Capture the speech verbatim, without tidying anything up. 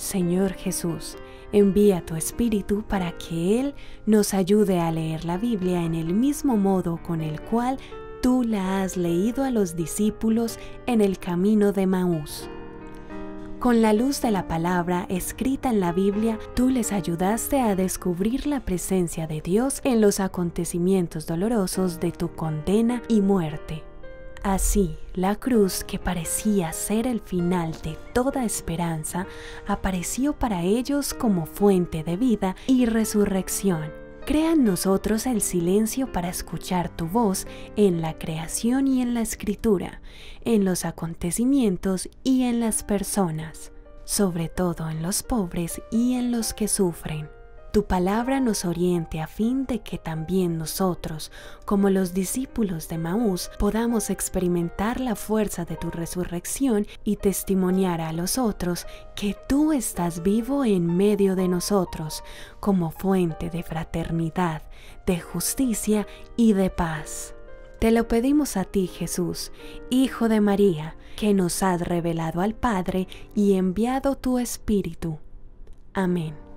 Señor Jesús, envía tu Espíritu para que Él nos ayude a leer la Biblia en el mismo modo con el cual tú la has leído a los discípulos en el camino de Emaús. Con la luz de la palabra escrita en la Biblia, tú les ayudaste a descubrir la presencia de Dios en los acontecimientos dolorosos de tu condena y muerte. Así, la cruz, que parecía ser el final de toda esperanza, apareció para ellos como fuente de vida y resurrección. Crea en nosotros el silencio para escuchar tu voz en la creación y en la escritura, en los acontecimientos y en las personas, sobre todo en los pobres y en los que sufren. Tu palabra nos oriente a fin de que también nosotros, como los discípulos de Emaús, podamos experimentar la fuerza de tu resurrección y testimoniar a los otros que tú estás vivo en medio de nosotros, como fuente de fraternidad, de justicia y de paz. Te lo pedimos a ti, Jesús, Hijo de María, que nos has revelado al Padre y enviado tu Espíritu. Amén.